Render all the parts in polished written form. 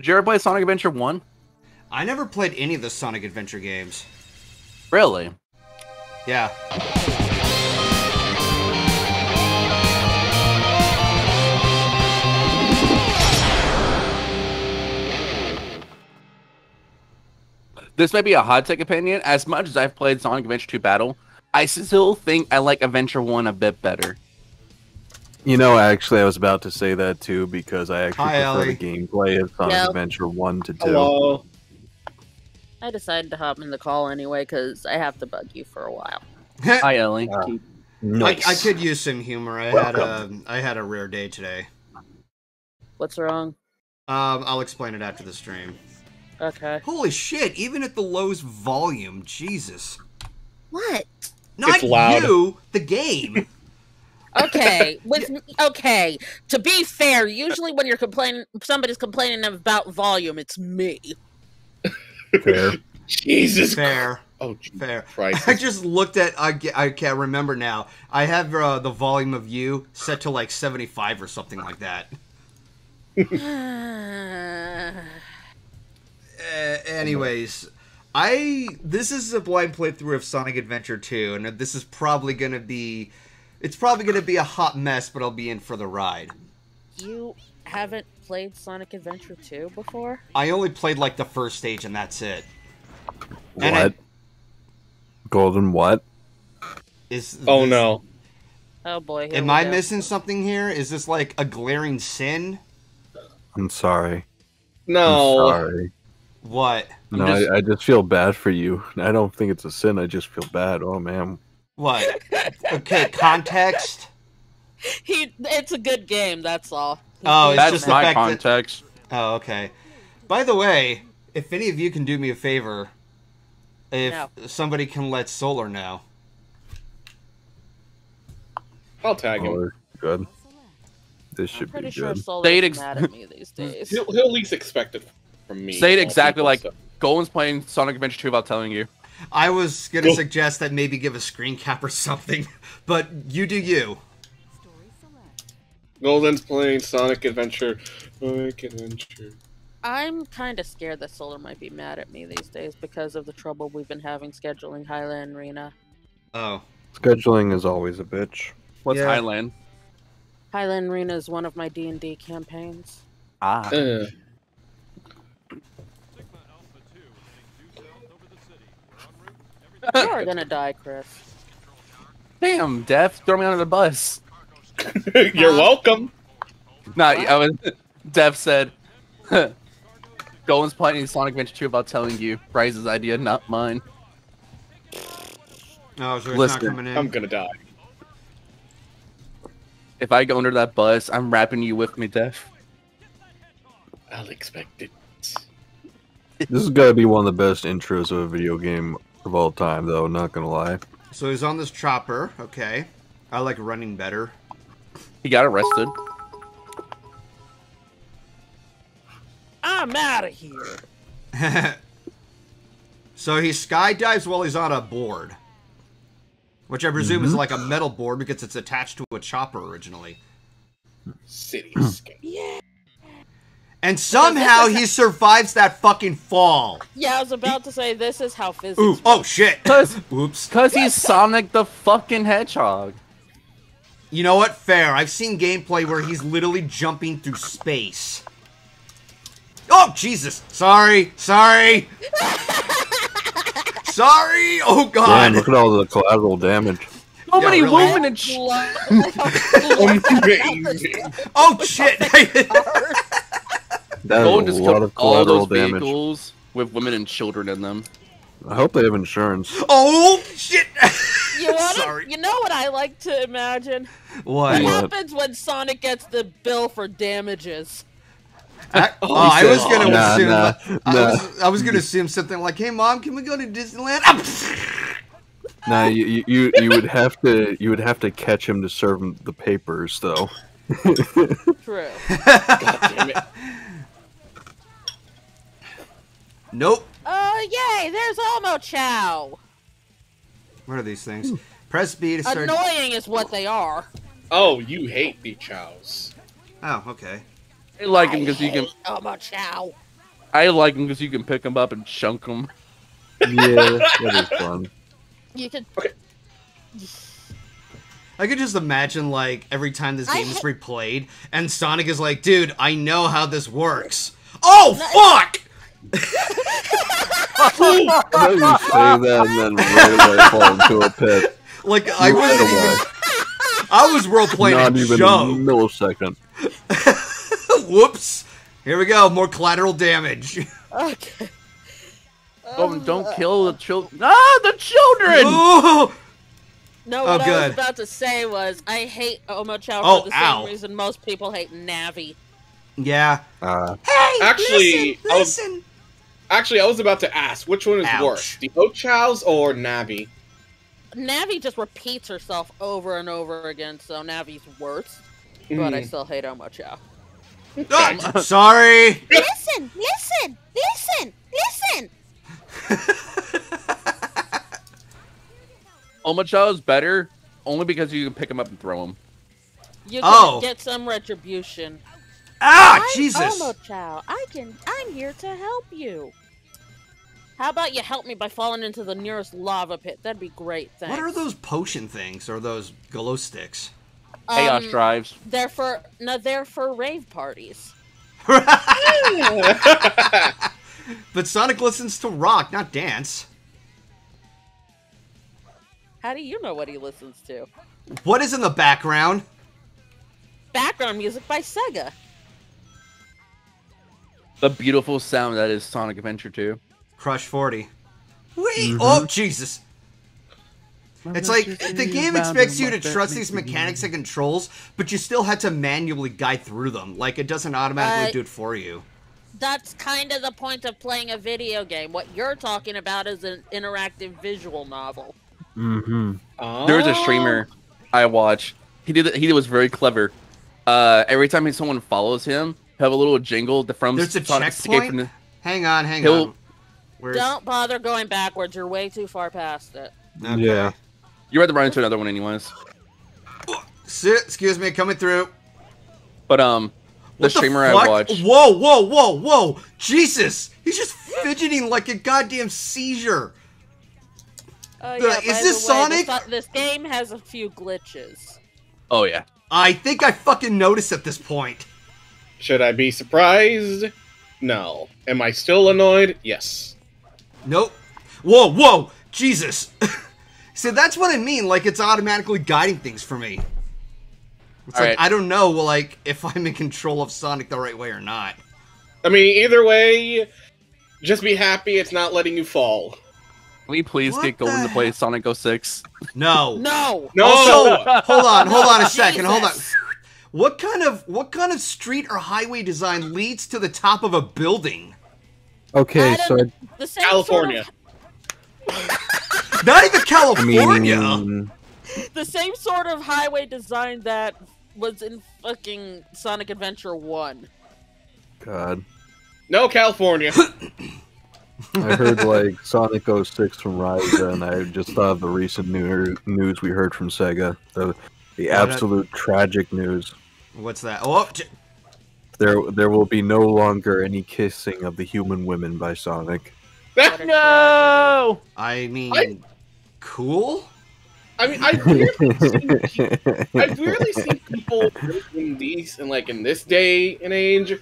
Did you ever play Sonic Adventure 1? I never played any of the Sonic Adventure games. Really? Yeah. This may be a hot take opinion. As much as I've played Sonic Adventure 2 Battle, I still think I like Adventure 1 a bit better. You know, actually, I was about to say that too, because I actually prefer the gameplay of Sonic Adventure 1 to 2. Hello. I decided to hop in the call anyway, because I have to bug you for a while. Hi, Ellie. Nice. I could use some humor. I had a rare day today. What's wrong? I'll explain it after the stream. Okay. Holy shit, even at the lowest volume, Jesus. What? Not you, the game. Okay, okay. To be fair, usually when you're complaining, somebody's complaining about volume, it's me. Fair. Jesus. Fair. Oh, fair. Christ. I just looked at. I can't remember now. I have the volume of you set to like 75 or something like that. Anyways. This is a blind playthrough of Sonic Adventure 2, and this is probably going to be, it's probably going to be a hot mess, but I'll be in for the ride. You haven't played Sonic Adventure 2 before? I only played like the first stage, and that's it. What? And Golden what? Oh no. Oh boy. Am I missing something here? Is this like a glaring sin? I'm sorry. No. I'm sorry. What? No, I just feel bad for you. I don't think it's a sin. I just feel bad. Oh, man. What? Okay, context? It's a good game, that's all. Oh, it's just my context. Oh, okay. By the way, if any of you can do me a favor, if somebody can let Solar know. I'll tag him. Good. This should be good. Solar's mad at me these days. He'll at least expect it. Me, say it exactly like Golan's playing Sonic Adventure 2 without telling you. I was going to suggest that maybe give a screen cap or something, but you do you. Golden's playing Sonic Adventure. I'm kind of scared that Solar might be mad at me these days because of the trouble we've been having scheduling Highland Arena. Oh. Scheduling is always a bitch. What's Highland? Highland Arena is one of my D&D campaigns. Ah. You're gonna die, Chris. Damn, Def, throw me under the bus. You're welcome. Nah, Def said, Golan's playing Sonic Adventure 2 about telling you. Bryce's idea, not mine. No, it's not coming in. I'm gonna die. If I go under that bus, I'm wrapping you with me, Def. I'll expect it. This has got to be one of the best intros of a video game of all time, though, not gonna lie. So he's on this chopper, okay. I like running better. He got arrested. I'm out of here. So he skydives while he's on a board. Which I presume is like a metal board because it's attached to a chopper originally. Cityscape. Yeah. And somehow he survives that fucking fall. Yeah, I was about to say, this is how physics works. Oh, shit. Oops. Because he's Sonic the fucking Hedgehog. You know what? Fair. I've seen gameplay where he's literally jumping through space. Oh, Jesus. Sorry. Sorry. Sorry. Oh, God. Damn, look at all the collateral damage. So many movements. Oh, shit. Golden just killed all those vehicles with women and children in them. I hope they have insurance. Oh shit! You know what I like to imagine? What happens when Sonic gets the bill for damages? I was gonna assume. I was gonna assume something like, "Hey, Mom, can we go to Disneyland?" Nah, you would have to catch him to serve him the papers, though. True. God damn it. Nope. Oh, yay! There's Omochao! What are these things? Press B to start... Annoying is what they are. Oh, you hate the chows. Oh, okay. I like him because you can... Omochao. I like them because you can pick them up and chunk them. Yeah, that is fun. You can. Okay. I could just imagine, like, every time this game is replayed, and Sonic is like, dude, I know how this works. Oh, fuck! Why do you say that and then really fall into a pit? Like, I was role-playing a show. Not even a millisecond. Whoops. Here we go. More collateral damage. Okay. Don't kill the children. Ah, the children! Ooh! No, what I was about to say was, I hate Omochao for the same reason most people hate Navi. Yeah. Hey, actually, listen! Actually, I was about to ask, which one is worse, the Omochaos or Navi? Navi just repeats herself over and over again, so Navi's worse, but I still hate Omochao. Oh, sorry! Listen! Listen! Listen! Listen! Omochao is better only because you can pick him up and throw him. You can get some retribution. Ah, I'm Jesus! Omochao, I'm here to help you. How about you help me by falling into the nearest lava pit? That'd be great. Thanks. What are those potion things or those glow sticks? Chaos drives. They're for rave parties. But Sonic listens to rock, not dance. How do you know what he listens to? What is in the background? Background music by Sega. The beautiful sound that is Sonic Adventure 2. Crush 40. Wait! Oh, Jesus. It's like, the game expects you to trust these mechanics and controls, but you still had to manually guide through them. Like, it doesn't automatically do it for you. That's kind of the point of playing a video game. What you're talking about is an interactive visual novel. There was a streamer I watched. He was very clever. Every time someone follows him, he'll have a little jingle from Sonic Escape from the... Hang on. Where's... Don't bother going backwards. You're way too far past it. Okay. Yeah. You're about to run into another one anyways. Excuse me, coming through. But the streamer I watched... Whoa, whoa, whoa, whoa! Jesus! He's just fidgeting like a goddamn seizure. Is this Sonic? This game has a few glitches. Oh, yeah. I think I fucking noticed at this point. Should I be surprised? No. Am I still annoyed? Yes. Nope. Whoa, whoa! Jesus! So that's what I mean, like, it's automatically guiding things for me. It's like, I don't know, like, if I'm in control of Sonic the right way or not. I mean, either way, just be happy it's not letting you fall. Can we please get Golden to play Sonic 06? No. No! No! Also, hold on a second, hold on. What kind of street or highway design leads to the top of a building? Okay, so... California. Not even California! I mean... The same sort of highway design that was in fucking Sonic Adventure 1. God. No, California. I heard, like, Sonic 06 from Ryza, and I just thought of the recent news we heard from Sega. The absolute tragic news. What's that? Oh, there will be no longer any kissing of the human women by Sonic. No! I mean... Cool? I mean, I've rarely seen people in these, and like, in this day and age...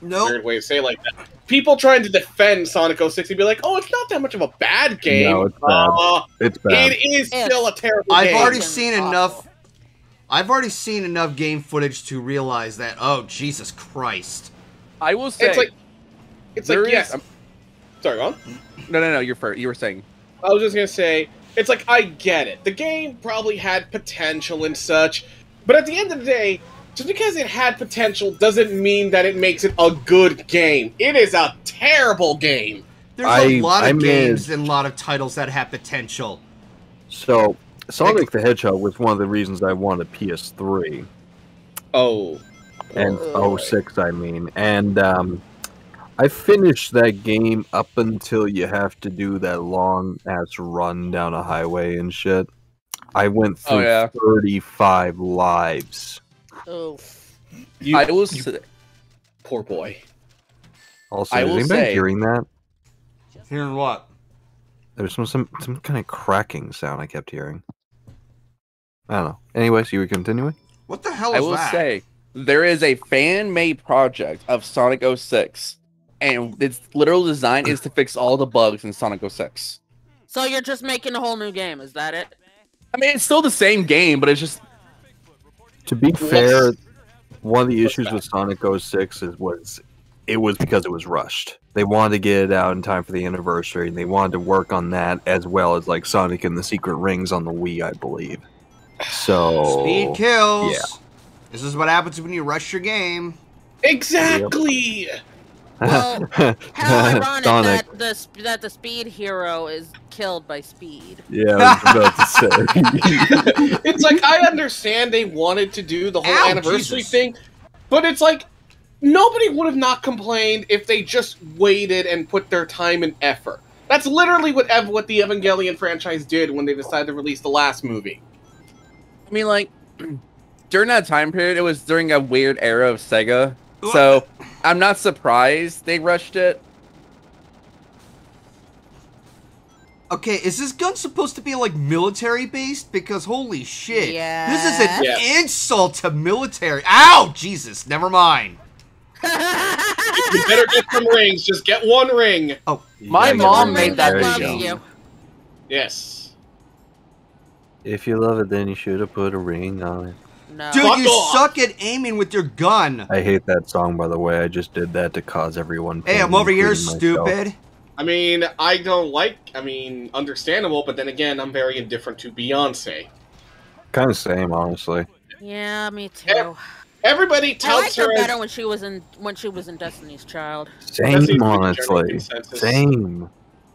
Nope. Weird way to say it like that. People trying to defend Sonic 06 and be like, oh, it's not that much of a bad game. No, it's bad. It's bad. It is still a terrible game. I've already seen enough game footage to realize that, oh, Jesus Christ. I will say... It's like yes. Sorry, go on. No, you were saying. I was just going to say, it's like, I get it. The game probably had potential and such, but at the end of the day, just because it had potential doesn't mean that it makes it a good game. It is a terrible game. There's a lot of games and a lot of titles that have potential. So, Sonic the Hedgehog was one of the reasons I wanted PS3. Oh. And 06, I mean. And I finished that game up until you have to do that long-ass run down a highway and shit. I went through 35 lives. Oh, poor boy. Also, is anybody hearing that? Hearing what? There's some kind of cracking sound I kept hearing. I don't know. Anyway, so you were continuing? What the hell is that? I will say, there is a fan-made project of Sonic 06, and its literal design is to fix all the bugs in Sonic 06. So you're just making a whole new game, is that it? I mean, it's still the same game, but it's just... To be fair, one of the issues with Sonic 06 was because it was rushed. They wanted to get it out in time for the anniversary, and they wanted to work on that as well as like Sonic and the Secret Rings on the Wii, I believe. So speed kills. Yeah. This is what happens when you rush your game. Exactly. Yep. Well, how ironic that the speed hero is killed by speed. Yeah, I was about to say. It's like, I understand they wanted to do the whole anniversary thing, but it's like, nobody would have not complained if they just waited and put their time and effort. That's literally what the Evangelion franchise did when they decided to release the last movie. I mean, like, during that time period, it was during a weird era of Sega, so... I'm not surprised they rushed it. Okay, is this gun supposed to be, like, military-based? Because, holy shit, this is an insult to military. Ow! Jesus, never mind. You better get some rings. Just get one ring. Oh, my mom made that video. Yes. If you love it, then you should have put a ring on it. No. Dude, you suck at aiming with your gun. I hate that song, by the way. I just did that to cause everyone pain. Hey, I'm over here, stupid. I mean, I don't like... I mean, understandable, but then again, I'm very indifferent to Beyoncé. Kind of same, honestly. Yeah, me too. Everybody tells her... I liked her better when she was in Destiny's Child. Same, honestly. Same.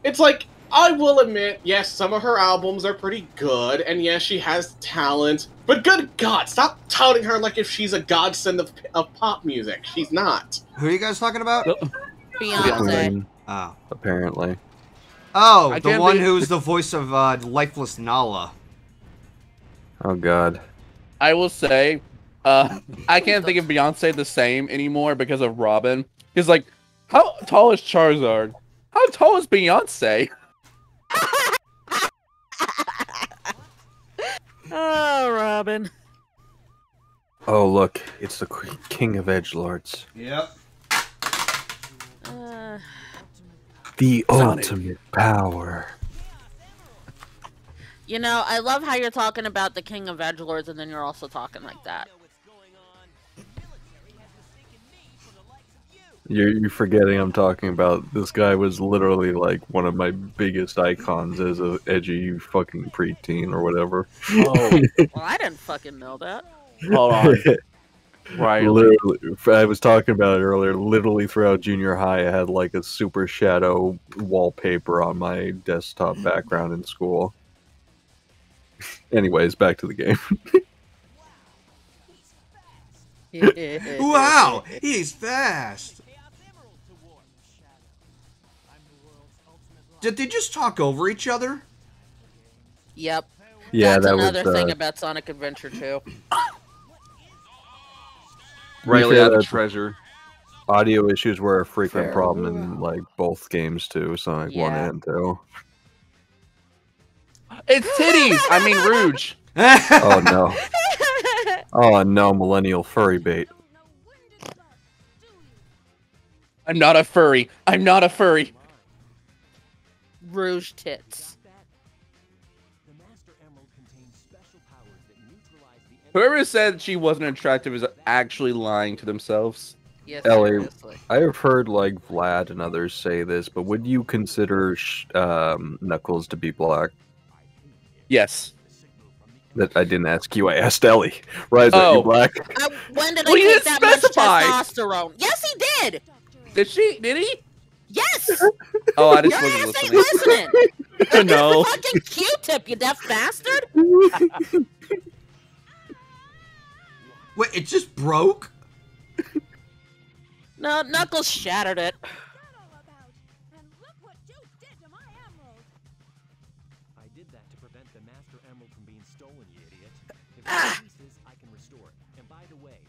It's like, I will admit, yes, some of her albums are pretty good, and yes, she has talent, but good God, stop touting her like if she's a godsend of pop music. She's not. Who are you guys talking about? Beyoncé. Oh. Apparently. Oh, the one who's the voice of Lifeless Nala. Oh, God. I will say, I can't think of Beyoncé the same anymore because of Robin. He's like, how tall is Charizard? How tall is Beyoncé? Oh, Robin. Oh, look. It's the king of edgelords. Yep. The ultimate power. You know, I love how you're talking about the king of edgelords, and then you're also talking like that. You're forgetting I'm talking about this guy was literally like one of my biggest icons as a edgy fucking preteen or whatever. Oh, well, I didn't fucking know that. Hold on. Right. Literally, I was talking about it earlier. Literally throughout junior high, I had like a super shadow wallpaper on my desktop background in school. Anyways, back to the game. Wow, he's fast. Did they just talk over each other? Yep. Yeah, that's another thing about Sonic Adventure 2. Riley out of treasure. Audio issues were a frequent problem in like both games too, Sonic 1 and 2. It's titties! I mean, Rouge! Oh no. Oh no, millennial furry bait. I'm not a furry. I'm not a furry. Rouge tits. Whoever said she wasn't attractive is actually lying to themselves. Yes, Ellie, I have heard like Vlad and others say this, but would you consider Knuckles to be black? Yes. That I didn't ask you. I asked Ellie. Rise up, you black. When did I take that much testosterone? Yes, he did. Did she? Did he? Yes. Oh, I just wasn't listening. Listening. No. Fucking Q-tip, you deaf bastard. Wait, it just broke? No, Knuckles shattered it.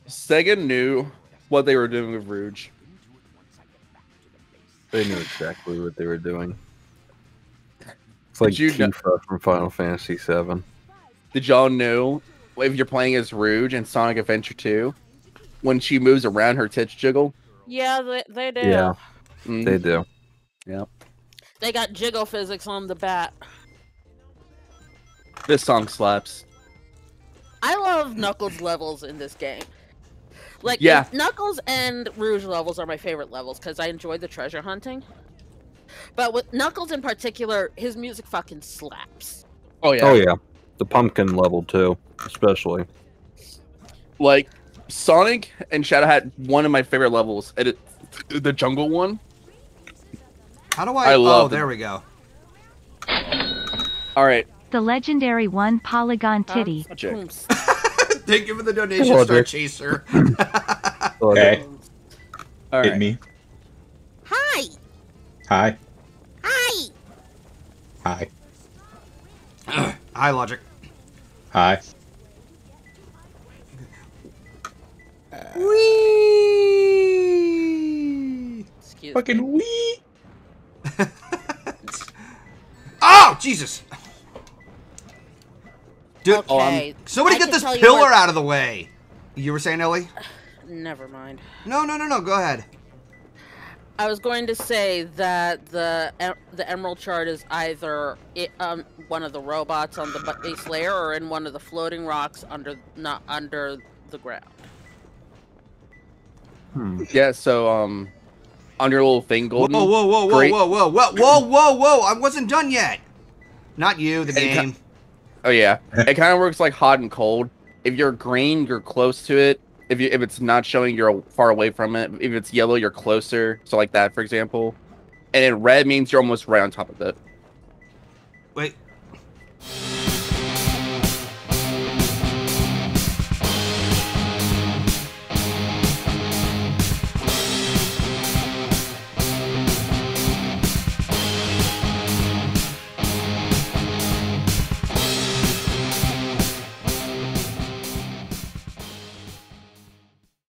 Sega knew what they were doing with Rouge. They knew exactly what they were doing. It's like Tifa from Final Fantasy VII. Did y'all know, if you're playing as Rouge in Sonic Adventure 2, when she moves around, her tits jiggle? Yeah, they do. Yeah, they do. Yep. They got jiggle physics on the bat. This song slaps. I love Knuckles levels in this game. Like, yeah. Knuckles and Rouge levels are my favorite levels because I enjoy the treasure hunting. But with Knuckles in particular, his music fucking slaps. Oh, yeah. Oh, yeah. The pumpkin level, too, especially. Like, Sonic and Shadow had one of my favorite levels. The jungle one. How do I love there we go. All right. The legendary one, Polygon Titty. Did give her the donation, Star Chaser. Okay. All right. Hit me. Hi. Hi. Hi. Hi. Hi, Logic. Hi. Wee. Excuse fucking me. Wee. Oh, Jesus. Dude, okay. Somebody get this pillar out of the way. You were saying, Ellie? Never mind. No. Go ahead. I was going to say that the Emerald Shard is either one of the robots on the base layer or in one of the floating rocks not under the ground. Hmm. Yeah. So on your little thing, Golden. Whoa! I wasn't done yet. Not you. The game. Oh yeah, it kind of works like hot and cold. If you're green, you're close to it. If it's not showing, you're far away from it. If it's yellow, you're closer. So like that, for example. And then red means you're almost right on top of it. Wait,